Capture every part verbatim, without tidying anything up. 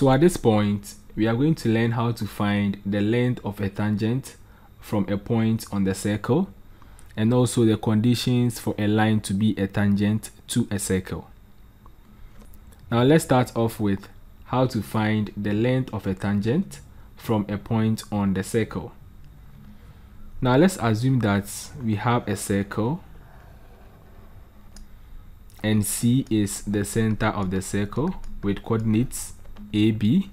So at this point, we are going to learn how to find the length of a tangent from a point on the circle, and also the conditions for a line to be a tangent to a circle. Now let's start off with how to find the length of a tangent from a point on the circle. Now let's assume that we have a circle and C is the center of the circle with coordinates A B,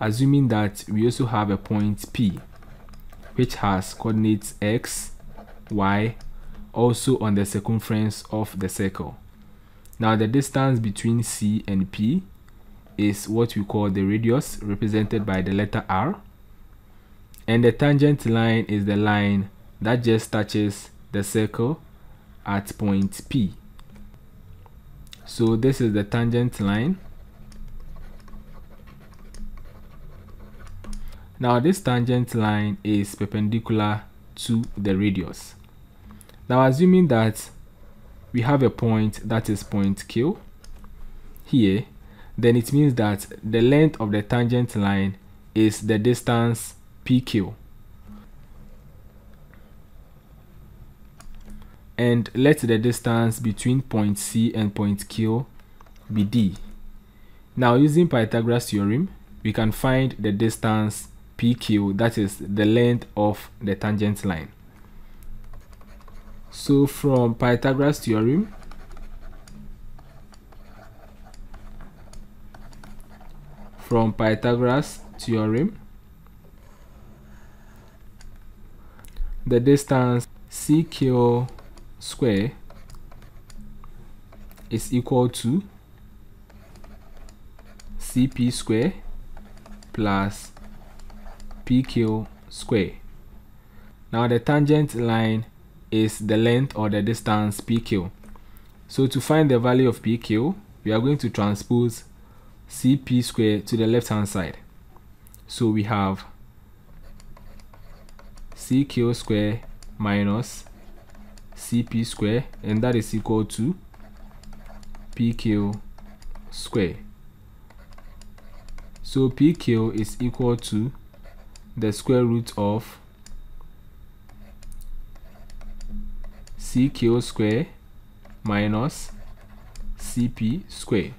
assuming that we also have a point P which has coordinates X, Y, also on the circumference of the circle. Now the distance between C and P is what we call the radius, represented by the letter R, and the tangent line is the line that just touches the circle at point P. So this is the tangent line. Now this tangent line is perpendicular to the radius. Now assuming that we have a point that is point Q here, then it means that the length of the tangent line is the distance P Q. And let the distance between point C and point Q be D. Now using Pythagoras theorem, we can find the distance P Q, that is the length of the tangent line. So from Pythagoras theorem, From Pythagoras theorem, the distance C Q square is equal to C P square plus P Q square. Now the tangent line is the length or the distance P Q. So to find the value of P Q, we are going to transpose C P square to the left hand side. So we have C Q square minus C P square, and that is equal to P Q square. So P Q is equal to the square root of C Q square minus C P square.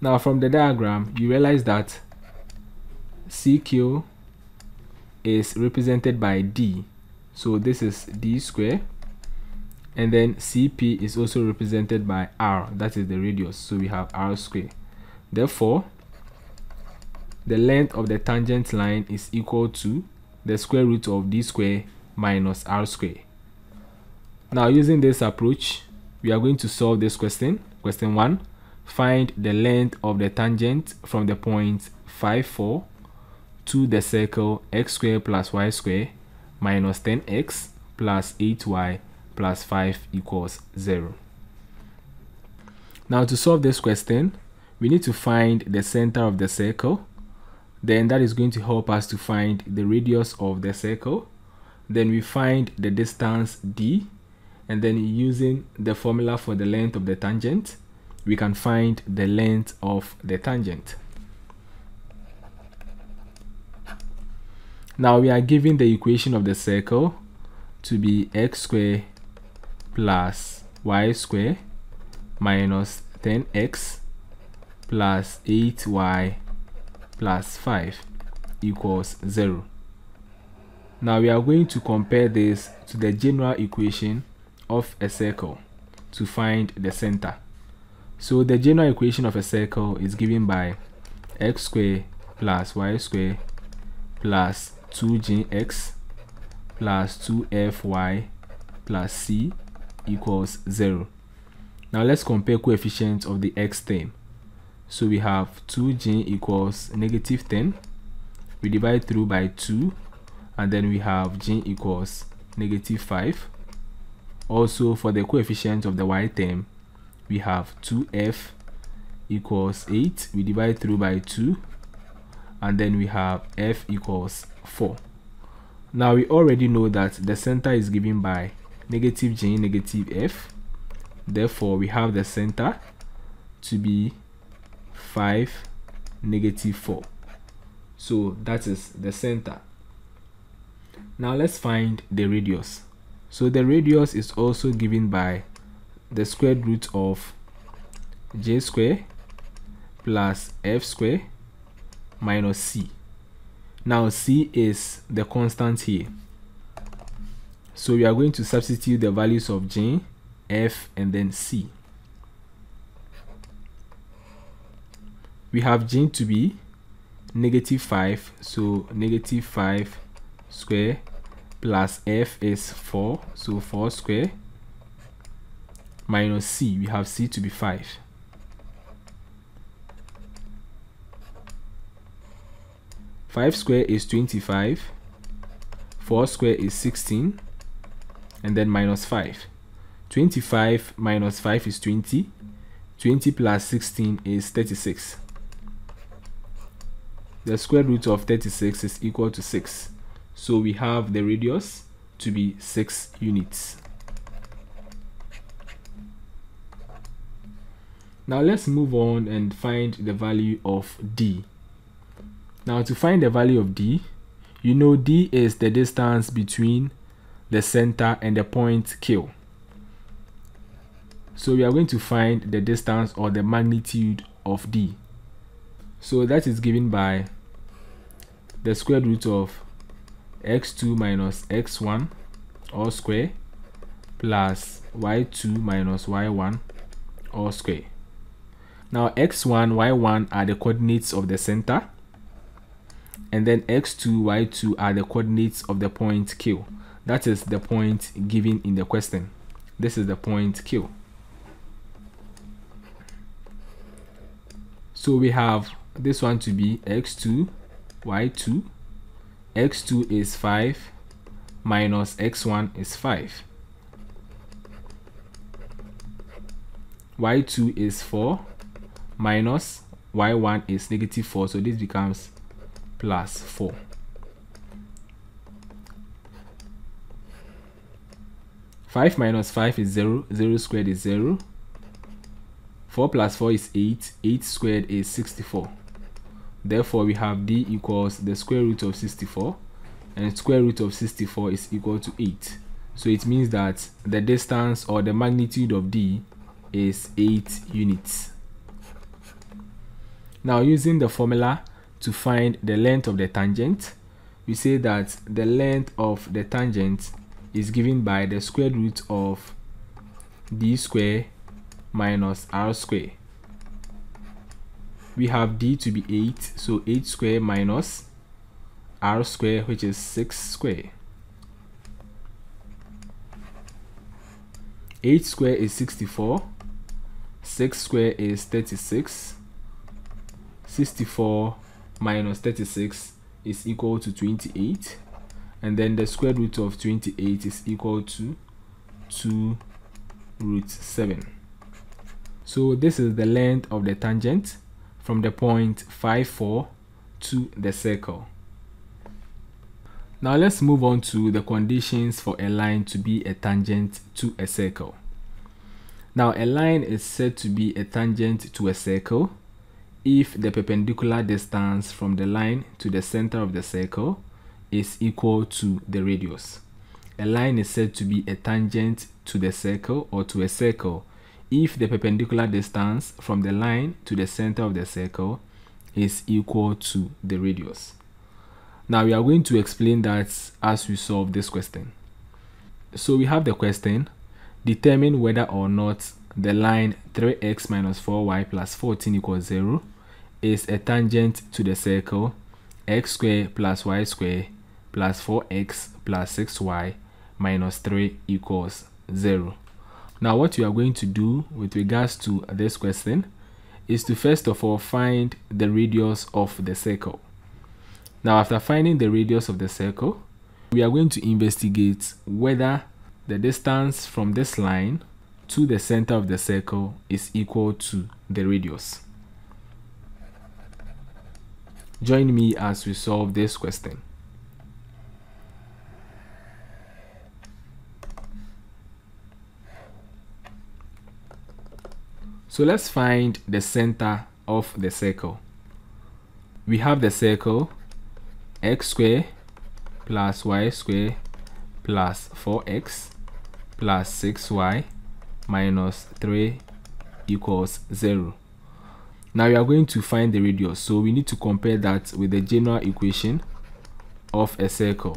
Now from the diagram, you realize that C Q is represented by D. So this is D square. And then C P is also represented by R, that is the radius. So we have R square. Therefore, the length of the tangent line is equal to the square root of D square minus R square. Now using this approach, we are going to solve this question. Question one. Find the length of the tangent from the point five, four to the circle x squared plus y squared minus ten x plus eight y plus five equals zero. Now to solve this question, we need to find the center of the circle. Then that is going to help us to find the radius of the circle. Then we find the distance D, and then using the formula for the length of the tangent, we can find the length of the tangent. Now we are given the equation of the circle to be x squared plus y squared minus ten x plus eight y plus five equals zero. Now we are going to compare this to the general equation of a circle to find the center. So the general equation of a circle is given by x squared plus y squared plus two j x plus two f y plus c equals zero. Now let's compare coefficients of the x term. So we have two j equals negative ten. We divide through by two, and then we have j equals negative five. Also for the coefficients of the y term, we have two f equals eight, we divide through by two, and then we have f equals four. Now we already know that the center is given by negative j, negative f. Therefore we have the center to be five, negative four. So that is the center. Now let's find the radius. So the radius is also given by the square root of j square plus f square minus c. Now c is the constant here. So we are going to substitute the values of j, f, and then c. We have j to be negative five, so negative five square plus f is four, so four square minus c. We have c to be five. five square is twenty-five, four square is sixteen, and then minus five. twenty-five minus five is twenty, twenty plus sixteen is thirty-six. The square root of thirty-six is equal to six. So we have the radius to be six units. Now let's move on and find the value of D. Now to find the value of D, you know D is the distance between the center and the point Q. So we are going to find the distance or the magnitude of D. So that is given by the square root of x two minus x one all square plus y two minus y one all square. Now x one, y one are the coordinates of the center, and then x two, y two are the coordinates of the point Q. That is the point given in the question. This is the point Q. So we have this one to be x two, y two. x two is five minus x one is five. y two is four minus y one is negative four. So this becomes plus four. five minus five is zero. zero squared is zero. four plus four is eight. eight squared is sixty-four. Therefore, we have D equals the square root of sixty-four, and square root of sixty-four is equal to eight. So it means that the distance or the magnitude of D is eight units. Now, using the formula to find the length of the tangent, we say that the length of the tangent is given by the square root of D square minus R square. We have D to be eight, so eight square minus R square, which is six square. eight square is sixty-four, six square is thirty-six, sixty-four minus thirty-six is equal to twenty-eight, and then the square root of twenty-eight is equal to two root seven. So this is the length of the tangent from the point five four to the circle. Now let's move on to the conditions for a line to be a tangent to a circle. Now a line is said to be a tangent to a circle if the perpendicular distance from the line to the center of the circle is equal to the radius. A line is said to be a tangent to the circle or to a circle if the perpendicular distance from the line to the center of the circle is equal to the radius. Now we are going to explain that as we solve this question. So we have the question: determine whether or not the line three x minus four y plus fourteen equals zero is a tangent to the circle x squared plus y squared plus four x plus six y minus three equals zero. Now what we are going to do with regards to this question is to first of all find the radius of the circle. Now after finding the radius of the circle, we are going to investigate whether the distance from this line to the center of the circle is equal to the radius. Join me as we solve this question. So let's find the center of the circle. We have the circle x squared plus y squared plus four x plus six y minus three equals zero. Now we are going to find the radius, so we need to compare that with the general equation of a circle.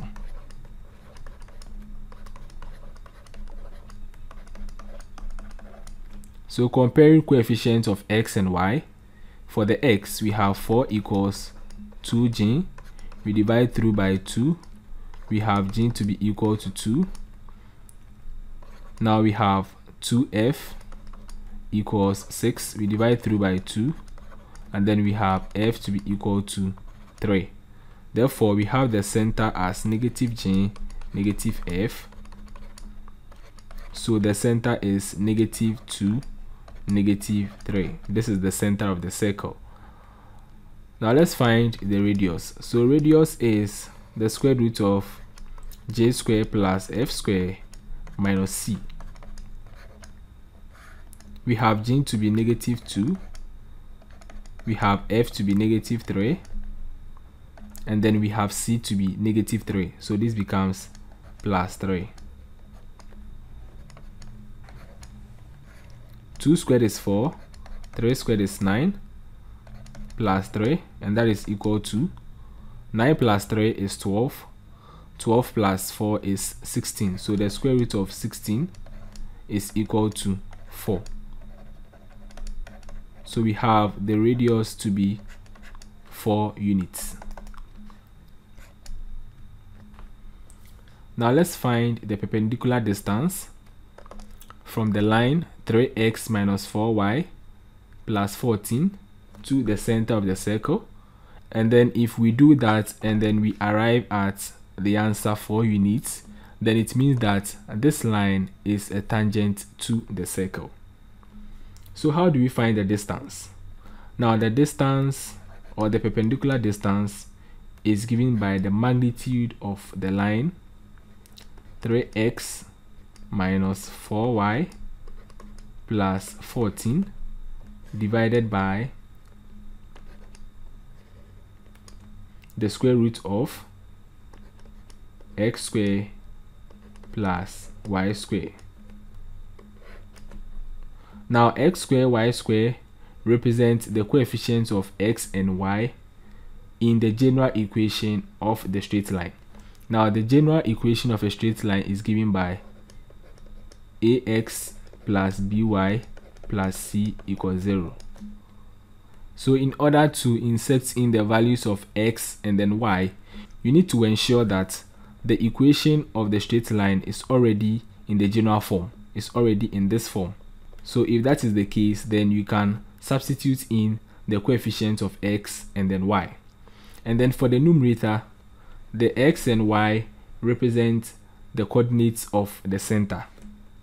So comparing coefficients of x and y, for the x we have four equals two g, we divide through by two, we have g to be equal to two. Now we have two f equals six, we divide through by two, and then we have f to be equal to three. Therefore we have the center as negative g, negative f, so the center is negative two, negative three. This is the center of the circle. Now let's find the radius. So radius is the square root of j squared plus f squared minus c. We have j to be negative two, we have f to be negative three, and then we have c to be negative three, so this becomes plus three. two squared is four, three squared is nine, plus three, and that is equal to nine plus three is twelve, twelve plus four is sixteen, so the square root of sixteen is equal to four. So we have the radius to be four units. Now let's find the perpendicular distance from the line three x minus four y plus fourteen to the center of the circle, and then if we do that and then we arrive at the answer four units, then it means that this line is a tangent to the circle. So how do we find the distance? Now the distance, or the perpendicular distance, is given by the magnitude of the line three x minus four y plus fourteen divided by the square root of x squared plus y squared. Now x squared, y squared represents the coefficients of x and y in the general equation of the straight line. Now the general equation of a straight line is given by ax plus by plus c equals zero. So in order to insert in the values of x and then y, you need to ensure that the equation of the straight line is already in the general form, it's already in this form. So if that is the case, then you can substitute in the coefficients of x and then y. And then for the numerator, the x and y represent the coordinates of the center.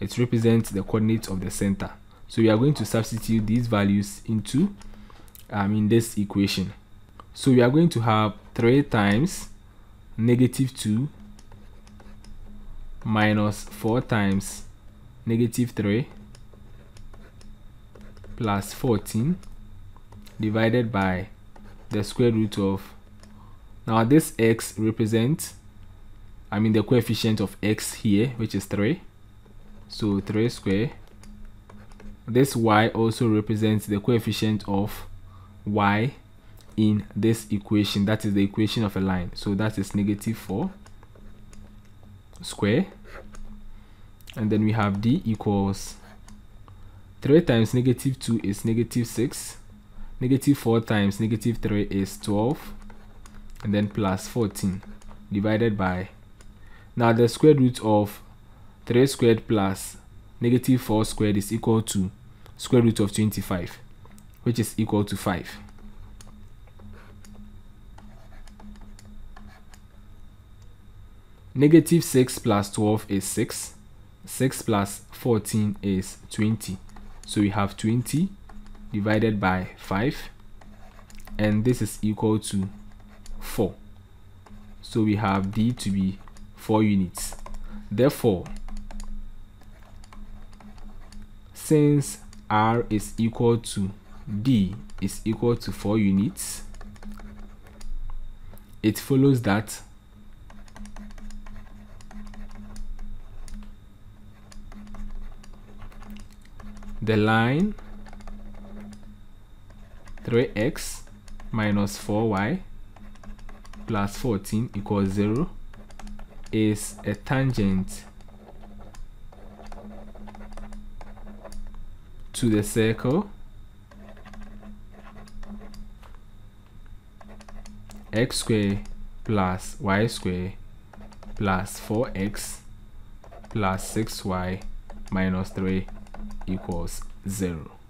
It represents the coordinates of the center. So we are going to substitute these values into um, in this equation. So we are going to have three times negative two minus four times negative three plus fourteen divided by the square root of, now this x represents, I mean the coefficient of x here, which is three. So three squared. This y also represents the coefficient of y in this equation. That is the equation of a line. So that is negative four squared. And then we have d equals three times negative two is negative six. Negative four times negative three is twelve. And then plus fourteen divided by. Now the square root of three squared plus negative four squared is equal to square root of twenty-five, which is equal to five. Negative six plus twelve is six, six plus fourteen is twenty, so we have twenty divided by five, and this is equal to four, so we have d to be four units. Therefore, since R is equal to D is equal to four units, it follows that the line three x minus four y plus fourteen equals zero is a tangent to the circle x squared plus y squared plus four x plus six y minus three equals zero.